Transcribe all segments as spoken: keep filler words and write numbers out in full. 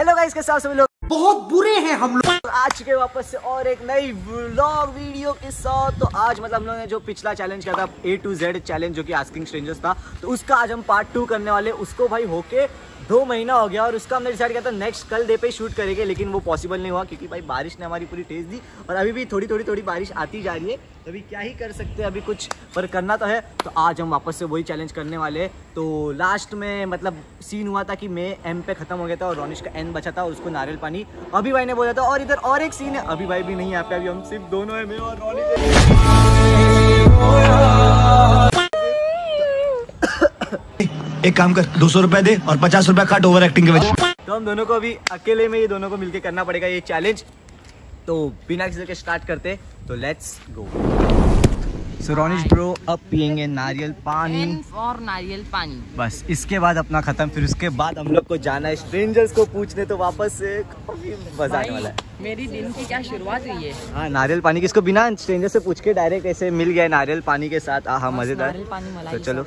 Hello guys, कैसे आप सभी लोग? बहुत बुरे हैं हम लोग। आज चुके वापस से और एक नई व्लॉग वीडियो के साथ। तो आज मतलब हम लोगों ने जो पिछला चैलेंज किया था ए टू जेड चैलेंज, जो कि आस्किंग स्ट्रेंजर्स था, तो उसका आज हम पार्ट टू करने वाले। उसको भाई होके दो महीना हो गया और उसका हमने डिसाइड किया था नेक्स्ट कल डे पे शूट करेंगे, लेकिन वो पॉसिबल नहीं हुआ क्योंकि भाई बारिश ने हमारी पूरी टेस्ट दी और अभी भी थोड़ी थोड़ी थोड़ी बारिश आती जा रही है। तो अभी क्या ही कर सकते हैं, अभी कुछ पर करना तो है। तो आज हम वापस से वही चैलेंज करने वाले हैं। तो लास्ट में मतलब सीन हुआ था कि मैं एम पे ख़त्म हो गया था और रोनिश का एन बचा था, उसको नारियल पानी अभी भाई ने बोला था। और इधर और एक सीन है, अभी भाई भी नहीं यहाँ पे, अभी हम सिर्फ दोनों हैं, मैं और रोनिश। एक काम कर, दो सौ रुपए दे और पचास रुपए कट ओवर एक्टिंग के वजह। तो हम दोनों को अभी अकेले में ये दोनों को मिलके करना पड़ेगा ये चैलेंज। तो बिना किसी के स्टार्ट करते, तो let's go. So Ronish bro अब पियेंगे नारियल पानी और नारियल पानी, बस इसके बाद अपना खत्म। फिर उसके बाद हम लोग को जाना है स्ट्रेंजर्स को पूछने, तो वापस से काफी मजा आने वाला है। मेरी दिन की क्या शुरुआत हुई है। हाँ, नारियल पानी किसको बिना स्ट्रेंजर से पूछ के डायरेक्ट ऐसे मिल गया नारियल पानी के साथ। हाँ, मजेदार। तो चलो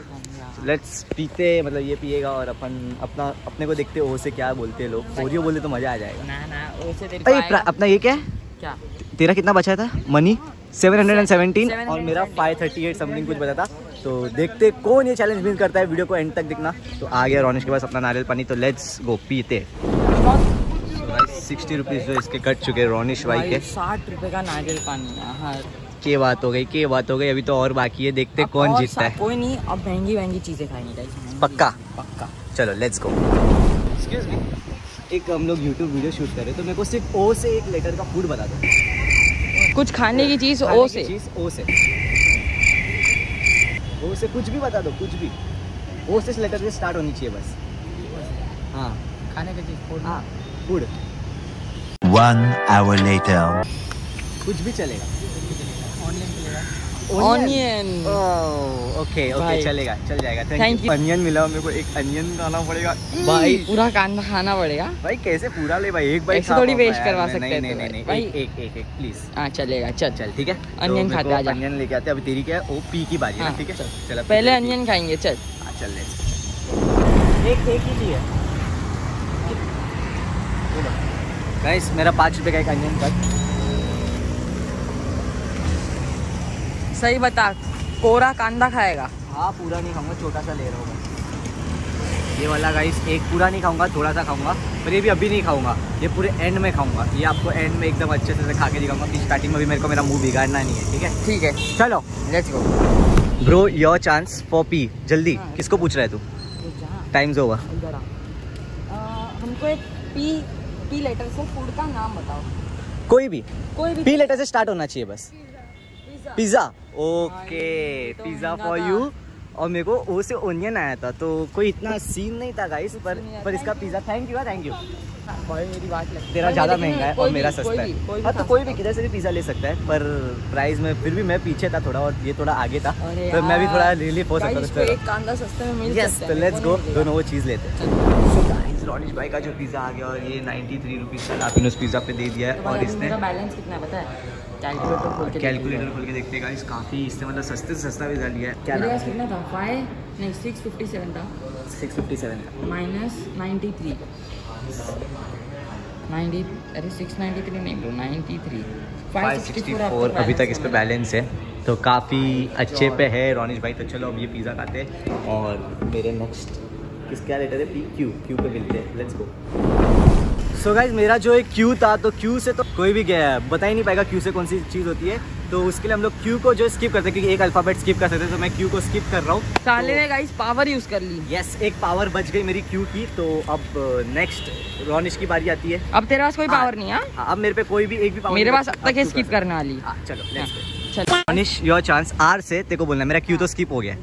लेट्स पीते, मतलब ये पिएगा और अपन अपना अपने को देखते ओ से क्या बोलते हैं लोग। ओरियो बोले तो मजा आ जाएगा। ना ना ओ से तेरे को अपना ये क्या है, क्या तेरा कितना बचा था मनी? सेवन हंड्रेड सेवनटीन और मेरा फाइव थर्टी एट समथिंग कुछ बचा था। तो देखते कौन ये चैलेंज विन करता है, वीडियो को एंड तक देखना। तो आ गया रोनिश के पास अपना नारियल पानी, तो लेट्स गो पीते। सिक्सटी रुपीज़ जो इसके कट चुके रोनिश भाई के। साठ रुपये का नारियल पानी, के बात हो गई, के बात हो गई। अभी तो और बाकी है, देखते कौन जीतता है। कोई नहीं, अब महंगी महंगी चीजें खाएंगे गाइस, पक्का पक्का। चलो लेट्स गो। एक्सक्यूज मी, एक हम लोग यूट्यूब वीडियो शूट कर रहे हैं, तो मेरे को सिर्फ ओ से एक लेटर का फूड बता दो, कुछ खाने की चीज ओ से, चीज ओ से, ओ से कुछ भी बता दो, कुछ भी ओ से लेटर से स्टार्ट होनी चाहिए बस। हाँ, खाने की चीज, हाँ फूड। वन आवर लेटर, कुछ भी चलेगा। ऑनियन, ओके ओके, चलेगा, चल जाएगा। Thank you. अनियन मिला मेरे को, एक अनियन खाना पड़ेगा भाई, पूरा कान खाना पड़ेगा भाई। कैसे पूरा ले भाई, एक बाइट थोड़ी वेस्ट करवा सकते हैं। नहीं नहीं नहीं भाई, एक एक एक प्लीज। हां चलेगा, चल चल ठीक है। अनियन खाते आ जा, अनियन लेके आते। अभी तेरी क्या है, ओ पी की बारी है, ठीक है चल पहले अनियन खाएंगे। चल चल ले, एक एक ही लिए गाइस। मेरा पाँच रुपए का एक अनियन कट। सही बता, कोरा कांदा खाएगा? हाँ, पूरा नहीं खाऊंगा, छोटा सा ले रहा हूँ ये वाला गाइस। एक पूरा नहीं खाऊंगा, थोड़ा सा खाऊंगा, पर ये भी अभी नहीं खाऊंगा, ये पूरे एंड में खाऊंगा। ये आपको एंड में एकदम अच्छे से खा के दिखाऊंगा कि स्टार्टिंग में भी मेरे को मेरा मुंह बिगाड़ना नहीं है। ठीक है ठीक है, चलो let's go. Bro your chance for P, जल्दी। हाँ, किसको पूछ रहा है तू? टाइम्स होगा। हमको एक पी पी लेटर से फूड का नाम बताओ। कोई भी, कोई भी पी लेटर से स्टार्ट होना चाहिए बस। Pizza, okay pizza for you. और मेरे को ओ से ओनियन आया था, तो कोई इतना सीन नहीं था गाइस, पर पर इसका pizza. Thank you thank you. मेरी बात लगती है, तेरा ज़्यादा महंगा है और मेरा सस्ता है। हाँ तो कोई भी किधर से भी पिज़्ज़ा ले सकता है, पर प्राइस में फिर भी मैं पीछे था थोड़ा और ये थोड़ा आगे था, तो मैं भी थोड़ा रिलीफ हो सकता। लेट्स गो, दोनों वो चीज़ लेते हैं। रोनिश भाई का जो पिज़्ज़ा आ गया और ये नाइन्टी थ्री रुपीज़ का लापिनोस पिज़्ज़ा पे दे दिया है। और इसने बैलेंस कितना पता है? कैलकुलेटर खोल के, कैलकुलेटर खोल के देखते हैं गाइस। काफ़ी इसने मतलब सस्ते से सस्ता पिज़्ज़ा लिया है। क्या नाम कितना था? फाइव नहीं सिक्स फिफ्टी सेवन था, सिक्स फिफ्टी सेवन था माइनस नाइन्टी थ्री नाइन्टी अरे सिक्स नाइन्टी थ्री नहीं bro, ninety three five sixty four अभी तक इस पर बैलेंस है, तो काफ़ी अच्छे पे है रोनिश भाई। तो चलो अब ये पिज़्ज़ा खाते हैं और मेरे नेक्स्ट किसका लेटर है? पी, क्यू, क्यू पे मिलते हैं। Let's go. सो गाइज, मेरा जो एक क्यू था, तो क्यू से तो कोई भी गया है बता ही नहीं पाएगा क्यू से कौन सी चीज़ होती है, तो उसके लिए हम लोग क्यू को जो स्किप करते हैं क्योंकि एक अल्फ़ाबेट स्किप कर सकते हैं, तो मैं क्यू को स्किप कर रहा हूँ। साले ने गाइज पावर यूज़ कर ली। यस, एक पावर बच गई मेरी क्यू की। तो अब नेक्स्ट रोनिश की बारी आती है। अब तेरे पास कोई पावर नहीं है? अब मेरे पे कोई भी एक भी पावर, मेरे पास अब तक है स्किप करने वाली। चलो रोनिश योर चांस, आर से तेरे को बोलना है। मेरा क्यू तो स्किप हो गया है,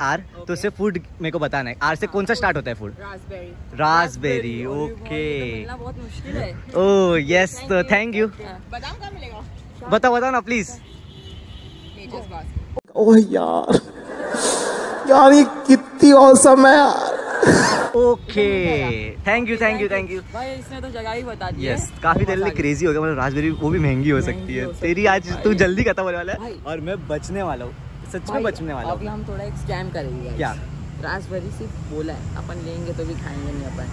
आर तो सिर्फ फूड मेरे को बताना है। आर से कौन सा स्टार्ट होता है फूड? Raspberry, Raspberry, okay. बहुत मुश्किल है। ओह यस, तो थैंक यू। बादाम कहाँ मिलेगा? बताओ बताओ ना प्लीज। ओह यार यार ये कितनी औसम है यार। Okay thank you thank you thank you भाई, इसने तो जगह ही बता दी। यस, काफी दिल में क्रेजी हो गया, मतलब रास्पबेरी वो भी महंगी हो सकती है। तेरी आज तू जल्दी खत्म होने वाला है और मैं बचने वाला हूँ, सच में बचने वाला। अभी हम थोड़ा एक स्कैम करेंगे। क्या? रास्पबेरी सिर्फ बोला है, अपन लेंगे तो भी खाएंगे नहीं अपन।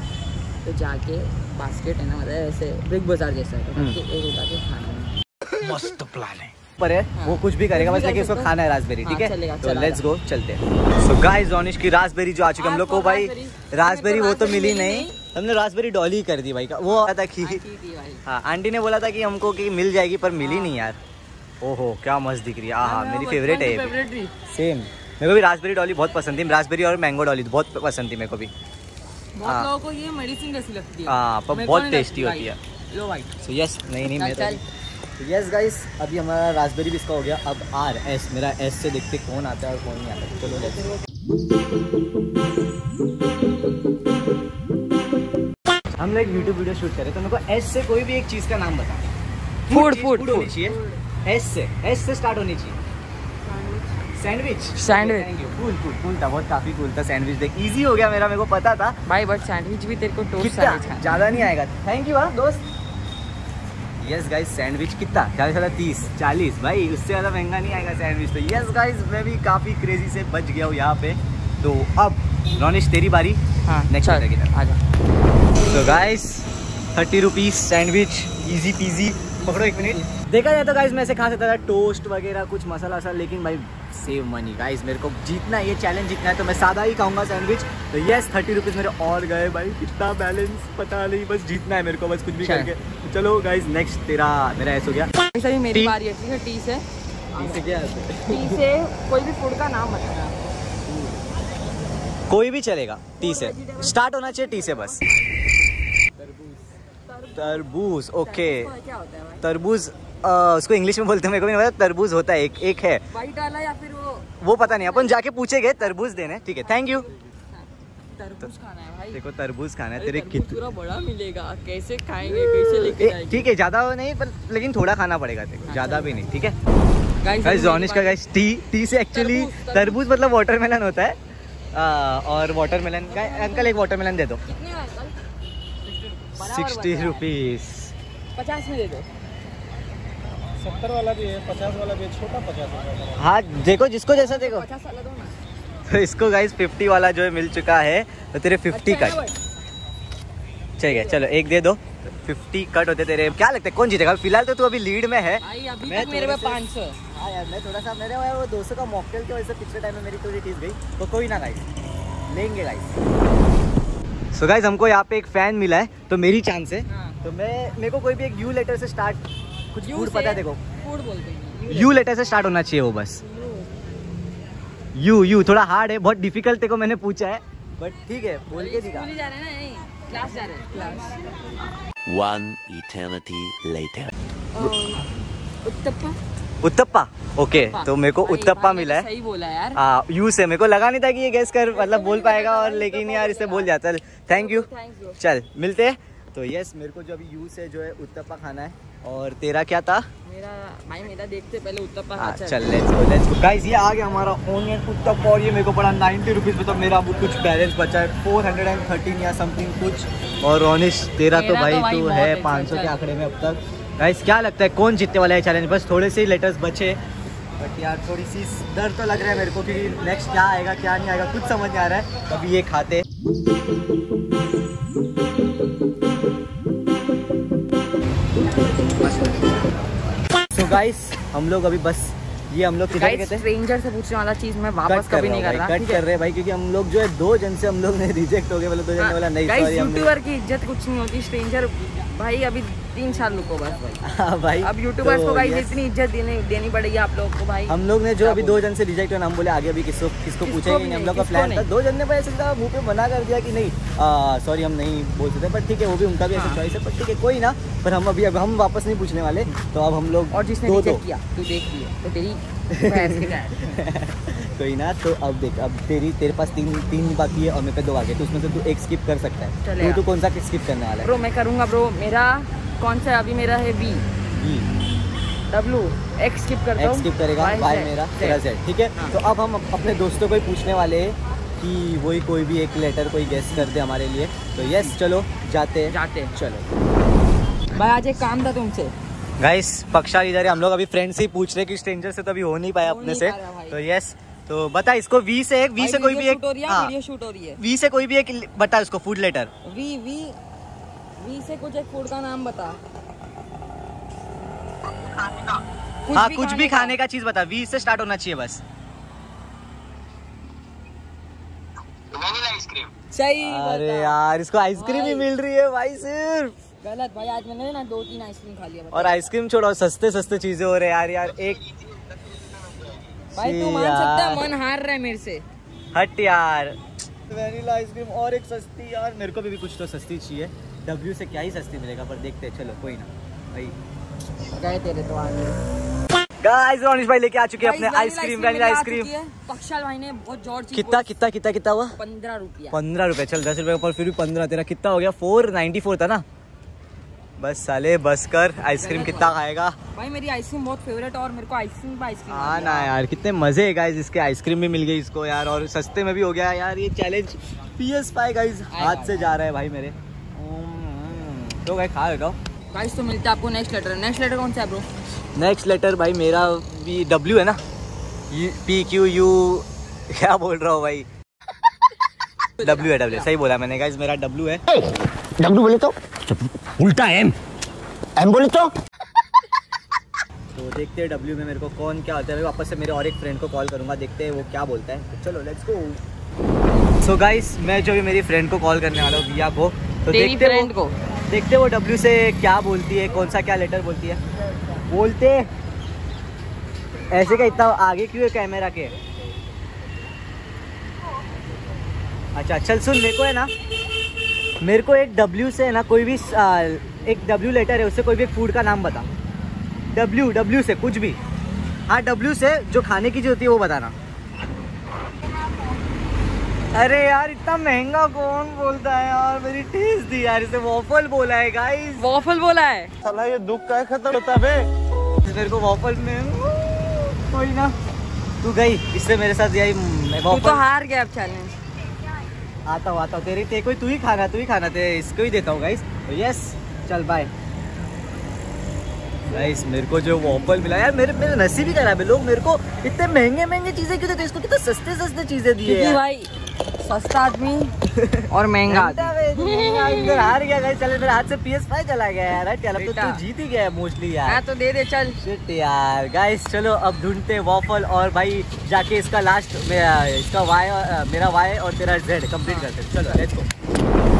तो जाके बास्केट है ना, मतलब ऐसे बिग बाजार जैसा है, तो एक उठा के खाना। मस्त प्लान है पर है, हाँ। वो कुछ भी करेगा बस, लेकिन उसको खाना है रास्पबेरी। ठीक है तो लेट्स गो, चलते हैं। सो गाइस ऑनिश की रास्पबेरी जो आ चुकी है हम लोग को, भाई रास्पबेरी वो तो मिली नहीं, हमने रास्पबेरी डॉली कर दी भाई का। वो आया था कि हाँ आंटी ने बोला था कि हमको कि मिल जाएगी, पर मिली नहीं यार। ओहो क्या मस्त दिख रही है, हाँ मेरी फेवरेट है ये। सेम मेरे को भी रास्पबेरी डॉली बहुत पसंद थी, रास्पबेरी और मैंगो डॉली बहुत पसंद थी मेरे को भी। बहुत लोगों को ये मेडिसिन जैसी लगती है, हाँ पर बहुत टेस्टी होती है। लो भाई सो यस, नहीं नहीं मैं यस गाइस, अभी हमारा रास्पबेरी भी इसका हो गया। अब आर एस मेरा एस से देखते कौन आता है और कौन नहीं आता है। चलो देखते, हम लोग एक यूट्यूब वीडियो शूट करे तो मेरे को एस से कोई भी एक चीज़ का नाम बता। फूड फूड होनी चाहिए, एस से एस से स्टार्ट होनी चाहिए। Sandwich sandwich cool cool cool था, बहुत काफी कूल था सैंडविच। देख इजी हो गया मेरा, मेरे को पता था भाई, बट सैंडविच भी तेरे को टोस्ट ज़्यादा नहीं आएगा। थैंक यू हाँ दोस्त। यस गाइस सैंडविच कितना चालीस चालीस, भाई उससे ज़्यादा महंगा नहीं आएगा सैंडविच तो। यस गाइस मैं भी काफ़ी क्रेजी से बच गया हूँ यहाँ पे। तो अब रॉनिश तेरी बारी, हाँ नेक्स्ट आ जा। तो guys thirty rupees sandwich, easy peasy. पकड़ो एक मिनट, देखा जाए तो गाइस मैं ऐसे खा सकता था टोस्ट वगैरह कुछ मसाला वसाला, लेकिन भाई सेव मनी गाइस, मेरे को जीतना ये चैलेंज जीतना है तो मैं सादा ही खाऊंगा सैंडविच। तो यस थर्टी रुपीज़ मेरे और गए भाई, कितना बैलेंस पता नहीं, बस जीतना है मेरे को, बस कुछ भी करके। चलो गाइस नेक्स्ट तेरा मेरा ऐसा हो गया। अभी मेरी बारी है, ठीक है। टी से टी से क्या है? टी से कोई भी फूड का नाम बताना, कोई भी चलेगा। टी से स्टार्ट होना चाहिए, टी से बस। तरबूज, ओके तरबूज उसको इंग्लिश में बोलते हैं, मेरे को भी नहीं पता। तरबूज होता है एक एक है वाइट वाला या फिर वो वो पता नहीं, अपन जाके पूछेंगे। तरबूज देने, ठीक है थैंक यू। तरबूज खाना है भाई, देखो तरबूज खाना है तेरे। कितना बड़ा मिलेगा, कैसे खाएंगे, कैसे लेके जाएंगे? ठीक है ज्यादा नहीं पर, लेकिन थोड़ा खाना पड़ेगा तेरे को, ज्यादा भी नहीं। ठीक है गाइस जॉनिश का गाइस टी टी से एक्चुअली तरबूज मतलब वाटरमेलन होता है। और वाटरमेलन का अंकल एक वाटरमेलन दे दो। सिक्सटी रुपीज पचास में दे दो। सत्तर वाला भी है, पचास वाला भी है, छोटा पचास। हाँ देखो जिसको जैसा देखो, पचास वाला दो ना। तो इसको गाइस फिफ्टी वाला जो है मिल चुका है, तो तेरे फिफ्टी कट। ठीक है चलो एक दे दो, फिफ्टी कट होते तेरे। क्या लगता है कौन जीतेगा? फिलहाल तो तू अभी लीड में है। अभी मैं मेरे में पाँच सौ। हाँ यार मैं थोड़ा सा, मेरे वो दो सौ का मॉकटेल की वजह से पिछले टाइम में मेरी थोड़ी टीस गई, तो कोई ना गाइस लेंगे गाइस। सो गाइस हमको यहाँ पे एक फैन मिला है, तो मेरी चांस है। तो मैं मेरे को कोई भी एक यू लेटर से स्टार्ट कुछ फूड पता है, देखो फूड बोलते हैं, यू लेटर से स्टार्ट होना चाहिए वो बस। यू यू थोड़ा हार्ड है, बहुत डिफिकल्ट तेरे को मैंने पूछा है, बट ठीक है बोल के दिखा। जा रहे हैं ना क्लास, जा रहे हैं class. One eternity later. Uttappa uttappa okay, तो मेरे को उत्तप्पा मिला है। सही बोला यार। आ, यू से मेरे को लगा नहीं था कि ये गैस कर मतलब बोल पाएगा, और लेकिन यार इसे बोल जाता है। थैंक यू, चल मिलते हैं। तो यस मेरे को जो अभी यू से जो है उत्तप्पा खाना है। और तेरा क्या था? मेरा भाई मेरा देखते पहले उत्तप्पा। हाँ चल let's go let's go guys, ये आ गया हमारा ऑनियन उत्तप्पा। और ये मेरे को पड़ा नाइन्टी रुपीज़ में, तो मेरा अब कुछ बैलेंस बचा है फोर हंड्रेड एंड थर्टीन या समथिंग कुछ। और रॉनिश तेरा तो भाई तू तो है पाँच सौ के आंकड़े में अब तक। गाइस क्या लगता है कौन जीतने वाला है चैलेंज? बस थोड़े से ही लेटर्स बचे, बट यार थोड़ी सी डर तो लग रहा है मेरे को कि नेक्स्ट क्या आएगा क्या नहीं आएगा, कुछ समझ में आ रहा है। अभी ये खाते गाइस हम लोग अभी बस ये हम लोग किधर गए थे? स्ट्रेंजर से पूछने वाला चीज मैं वापस कभी नहीं कर रहा, कट कर रहे भाई, क्योंकि हम लोग जो है दो जन से हम लोग ने रिजेक्ट हो गए, मतलब दो जन वाला नहीं। सॉरी यूट्यूबर की इज्जत कुछ नहीं होती, स्ट्रेंजर भाई अभी तीन साल रुको बस भाई भाई अब यूट्यूबर्स को गाइस इतनी इज्जत देने देनी पड़ेगी आप लोग को भाई। हम लोग ने जो अभी दो जन से रिजेक्ट हुआ, हम बोले आगे अभी किसको किसको पूछेंगे, हम लोग का प्लान था। दो जन ने भाई ऐसा मुँह पे मना कर दिया कि नहीं सॉरी हम नहीं बोल सकते, बट ठीक है वो भी उनका भी ऐसा चॉइस है, पर ठीक है कोई ना। पर हम अभी अब हम वापस नहीं पूछने वाले, तो अब हम लोग और जिसने रिजेक्ट किया तू देख लिया तो तेरी कोई ना। तो अब देख अब तेरी तेरे पास तीन तीन बाकी है और मेरे पे दो आगे, तो उसमें से तू एक स्किप कर सकता है। तो तू कौन सा स्किप करने वाला है? ब्रो मैं करूँगा ब्रो, मेरा कौन सा अभी मेरा है B B W X skip कर एक्स स्किप करेगा भाई मेरा तेरा जेड। ठीक है तो अब हम अपने दोस्तों को ही पूछने वाले हैं कि वही कोई भी एक लेटर कोई गेस कर दे हमारे लिए। तो यस चलो जाते जाते चलो भाई, आज एक काम था तुमसे। गाइस पक्षाल इधर है, हम लोग अभी फ्रेंड से ही पूछ रहे कि स्ट्रेंजर से तो अभी हो नहीं पाया अपने से। तो यस तो बता इसको वी से एक वी से कोई भी एक वीडियो शूट हो रही है, वी से कोई भी एक बता इसको food letter. V V V से कुछ एक फूड का नाम बता। खाने का। कुछ हाँ भी कुछ भी खाने का, का चीज बता। वी से स्टार्ट होना चाहिए बस। Vanilla ice cream. सही। अरे यार इसको आइसक्रीम ही मिल रही है भाई सिर्फ। गलत भाई, आज मैंने ना दो तीन आइसक्रीम खा लिया। और आइसक्रीम छोड़ो, सस्ते सस्ते चीजें हो रहे यार। यार एक भाई तू मान सकता है, मन हार रहा है मेरे से। हट यार, वनीला आइसक्रीम और एक सस्ती। यार मेरे को भी, भी कुछ तो सस्ती चाहिए। डब्ल्यू से क्या ही सस्ती मिलेगा, पर देखते हैं। चलो कोई ना भाई, गए तेरे तो आगे। गाइस रोनिश भाई लेके आ चुके हैं अपने आइसक्रीम, वनीला आइसक्रीम। कक्षल भाई ने बहुत जोर से कितना कितना कितना कितना हुआ पंद्रह रुपया पंद्रह रुपया चल दस रुपये पर फिर भी पंद्रह, तेरा कितना हो गया? फोर नाइन्टी फोर था ना। बस साले बस कर। आइसक्रीम कितना खाएगा भाई? मेरी आइसक्रीम बहुत फेवरेट है और मेरे को आइसक्रीम पे आइसक्रीम। हाँ ना यार कितने मजे है गाइस इसके। आइसक्रीम भी मिल गई इसको यार, और सस्ते में भी हो गया यार। ये चैलेंज पीएस पाए गाइस, हाथ से जा रहा है भाई मेरे। तो भाई खा लेता हूँ गाइस। तो मिलता है आपको नेक्स्ट लेटर। नेक्स्ट लेटर कौन सा है ब्रो? नेक्स्ट लेटर भाई मेरा भी डब्ल्यू है ना, पी क्यू यू। क्या बोल रहा हूँ भाई? डब्ल्यू है। डब्ल्यू सही बोला मैंने गाइस, मेरा डब्ल्यू है। डब्ल्यू बोले तो उल्टा एम, एम बोले तो। तो देखते हैं डब्ल्यू में मेरे को कौन क्या होता है। मैं वापस से मेरे और एक फ्रेंड को कॉल करूंगा, देखते हैं वो क्या बोलता है। तो चलो लेट्स गो। सो गाइस मैं जो भी मेरी फ्रेंड को कॉल करने वाला हूँ, बिया को। तो तेरी देखते फ्रेंड वो, को देखते वो डब्ल्यू से क्या बोलती है, कौन सा क्या लेटर बोलती है। बोलते ऐसे का इतना आगे क्यों है कैमरा के? अच्छा चल सुन, मेरे को है ना, मेरे को एक डब्ल्यू से है ना कोई भी आ, एक डब्ल्यू लेटर है, उससे कोई भी एक फूड का नाम बता। डब्ल्यू डब्ल्यू से कुछ भी। हाँ डब्ल्यू से जो खाने की चीज होती है वो बताना। अरे यार इतना महंगा कौन बोलता है यार? मेरी टेस्ट दी यार इसे। वॉफल बोला है गाइस, वॉफल बोला है। साला ये दुख का खत्म होता बे। मेरे को वॉफल में कोई ना, तू गई इससे मेरे साथ यही। तू तो हार गया अब चैलेंज। आता हूँ आता हूँ तेरे तेरे को, तू ही खाना तू ही खाना तेरे इसको ही देता हूँ गाइस। तो यस चल बाय। गाइस मेरे को जो वॉफल मिला यार, मेरे मेरे नसीब ही खराब है। लोग मेरे को इतने महंगे महंगे चीज़ें क्यों देते हैं? इसको कितने सस्ते सस्ते चीज़ें दी है भाई। सस्ता आदमी और महंगा आदमी। हार गया गाइस। चल मेरे हाथ से पी एस फाइव चला गया यार। चल तो तू जीत ही गया मोस्टली यार। तो दे दे चल शिट यार। गाइस चलो अब ढूंढते वॉफल, और भाई जाके इसका लास्ट मेरा इसका वाई, मेरा वाई और तेरा जेड कंप्लीट करते हैं। चलो लेट्स गो।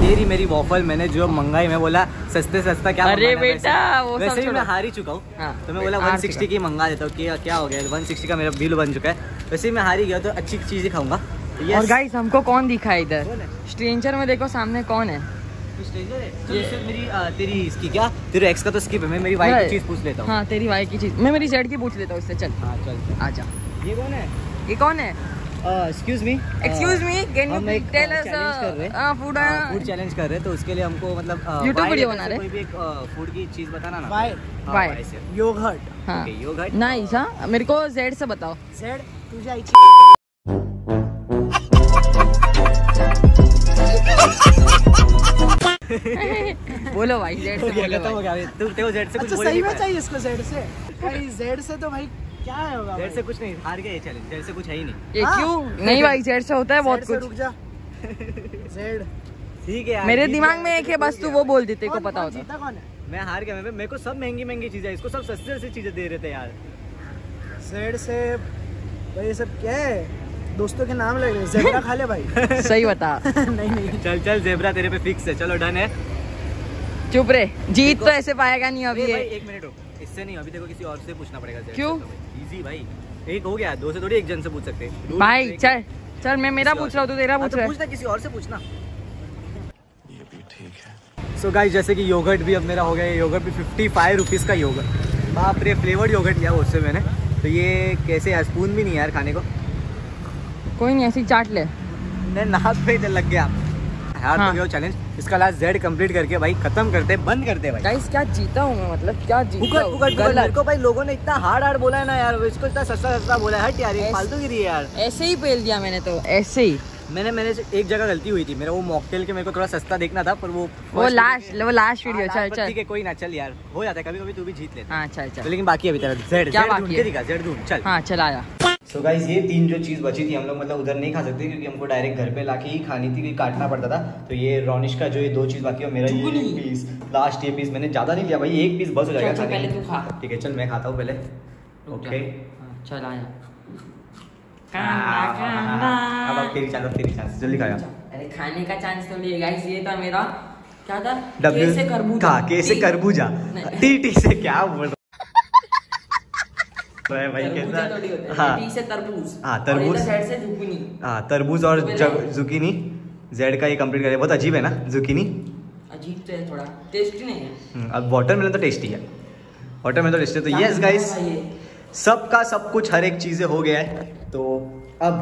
तेरी मेरी वॉफल मैंने जो मंगाई, मैं बोला सस्ते सस्ता क्या। अरे बेटा वो वैसे ही मैं हार ही चुका हूँ, तो मैं बोला वन सिक्सटी की मंगा देता हूँ। क्या हो गया, वन सिक्सटी का मेरा बिल बन चुका है। वैसे ही मैं हार ही गया, तो अच्छी चीज़ ही खाऊंगा। Yes. और गाइस हमको कौन दिखा इधर स्ट्रेंजर में? देखो सामने कौन है, स्ट्रेंजर है। तो ये। मेरी आ, तेरी इसकी क्या, तेरे एक्स का तो स्किप है। मैं मेरी वाई की चीज पूछ लेता हूं। हां तेरी वाई की चीज, मैं मेरी जेड की पूछ लेता हूं इससे। चल हां चल आजा। ये कौन है? ये कौन है? Excuse me excuse me can you tell us food food challenge कर रहे हैं, तो उसके लिए हमको मतलब YouTube वीडियो बना रहे हैं। कोई भी एक फूड की चीज बताना ना। Y Y yogurt. Okay yogurt nice. हां मेरे को जेड से बताओ। जेड तुझे इच्छा। बोलो भाई जेड से। बोलो भाई तू तेरे जेड से कुछ बोल। अच्छा सही में चाहिए इसको जेड से भाई। जेड से तो भाई क्या है होगा? जेड से कुछ नहीं। हार गया ये चैलेंज। जेड से कुछ है ही नहीं। ये क्यों नहीं भाई? जेड से होता है बहुत कुछ। रुक जा जेड ठीक है यार। मेरे दिमाग में एक है बस, तू वो बोल देते को पता होता। जीता कौन है? मैं हार गया। मेरे को सब महंगी महंगी चीजें, इसको सब सस्ते सस्ते चीजें दे रहे थे यार। जेड से भाई ये सब क्या है? दोस्तों के नाम लगे। ज़ेबरा खा ले भाई। सही बता। नहीं नहीं चल चल ज़ेबरा तेरे पे फिक्स है। चलो डन है। चुप रे, जीत तो ऐसे पाएगा नहीं अभी ये। एक मिनट रुक, इससे नहीं अभी देखो किसी और से पूछना पड़ेगा। क्यों? इजी भाई, एक हो गया। दो से थोड़ी एक जन से पूछ सकते भाई। चल चल मैं मेरा पूछ रहा हूँ, तू तेरा पूछ रहा है। पूछना किसी और से पूछना। ये भी ठीक है। सो गाइस जैसे कि योगर्ट भी अब मेरा हो गया। योगर्ट भी फिफ्टी फाइव रुपीज़ का योगर्ट। बाप रे, फ्लेवर्ड योगर्ट लिया उससे मैंने। तो ये कैसे यार, स्पून भी नहीं यार खाने को। कोई नहीं, ऐसी चाट ले। नाक पे लग गया यार। हाँ। तो चैलेंज इसका लास्ट जेड कंप्लीट करके भाई खत्म करते, बंद करते भाई। गाइस क्या जीता हूं मैं, मतलब क्या जीता हूं। मेरे को भाई लोगों ने इतना हार्ड हार्ड बोला है ना यार, इसको इतना सस्ता सस्ता बोला है। हट यार ये फालतू गिरी है यार। ऐसे ही पेल दिया मैंने तो, ऐसे ही। मैंने मैंने एक जगह गलती हुई थी, मेरा वो मॉकटेल के मेरे को थोड़ा सस्ता देखना था, पर वो वो लास्ट वो लास्ट वीडियो। चल चल ठीक है कोई ना। चल यार हो जाता है कभी कभी, तू भी जीत लेता। हां चल चल, लेकिन बाकी अभी तेरा जेड जेड ढूंढ के दिखा। जेड ढूंढ चल। हां चल आया। सो so गाइज ये तीन जो चीज़ बची थी हम लोग मतलब उधर नहीं खा सकते क्योंकि हमको डायरेक्ट घर पे लाके ही खानी थी क्योंकि काटना पड़ता था। तो ये रोनिश का जो ये दो चीज़ बाकी है, मेरा ये पीस लास्ट, ये पीस मैंने ज़्यादा नहीं लिया भाई, एक पीस बस हो जाएगा खाने। पहले तू खा, ठीक है? चल मैं खाता हूँ पहले। ओके चल आया, अब तेरी चांस, तेरी चांस, जल्दी खाया। अरे खाने का चांस तो नहीं है गाइज, ये था मेरा क्या था, के से खरबूजा, के से खरबूजा, टी टी से क्या बोल रहा है भाई, कैसा तो हाँ, टी से तरबूज, हाँ तरबूज से जुकीनी, हाँ तरबूज और जुकीनी, जेड का ये कंप्लीट करें। बहुत अजीब है ना जुकीनी, अजीब तो है थोड़ा, टेस्टी नहीं है। अब वाटरमेलन तो टेस्टी है, वाटरमेलन तो टेस्टी है। तो यस गाइस सबका सब कुछ हर एक चीज़ें हो गया है। तो अब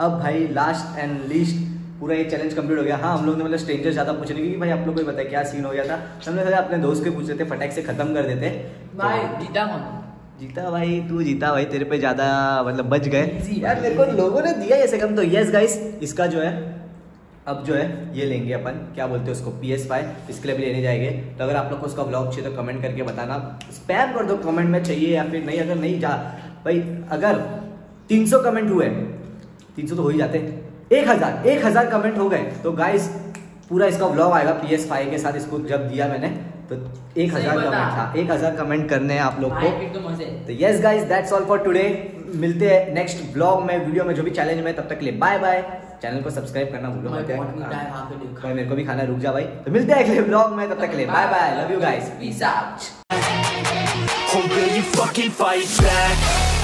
अब भाई लास्ट एंड लीस्ट पूरा ये चैलेंज कंप्लीट हो गया। हाँ हम लोग ने मतलब स्ट्रेंजर ज़्यादा पूछ रहे क्योंकि भाई आप लोग को बताया क्या सीन हो गया था, हमने सोचा अपने दोस्त के पूछ लेते, फटाक से खत्म कर देते। जीता जीता भाई, तू जीता भाई, तेरे पे ज़्यादा मतलब बच गए यार, मेरे को लोगों ने दिया ऐसे कम। तो यस गाइस इसका जो है अब जो है ये लेंगे अपन, क्या बोलते हैं उसको, पी एस फाइव, इसके लिए भी लेने जाएंगे। तो अगर आप लोग को उसका ब्लॉग चाहिए तो कमेंट करके बताना, स्पैम कर दो कमेंट में चाहिए या फिर नहीं। अगर नहीं जा भाई, अगर तीन सौ कमेंट हुए, तीन सौ तो हो ही जाते, एक हज़ार एक हज़ार कमेंट हो गए तो गाइस पूरा इसका ब्लॉग आएगा पी एस फाइव के साथ। इसको जब दिया मैंने तो एक हज़ार कमेंट था, एक हज़ार कमेंट करने हैं आप लोग को। तो yes guys that's all for today, मिलते हैं नेक्स्ट ब्लॉग में, वीडियो में, जो भी चैलेंज में। तब तक ले बाय बाय, चैनल को सब्सक्राइब करना भूलो मत, मेरे को भी खाना, रुक जा भाई। तो मिलते हैं अगले ब्लॉग में, तब तक ले bye bye, love you guys, peace out.